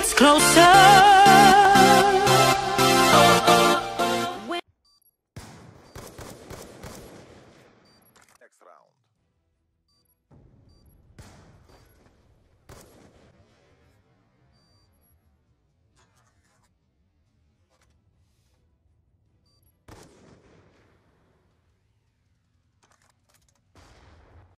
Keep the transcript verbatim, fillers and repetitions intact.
gets closer.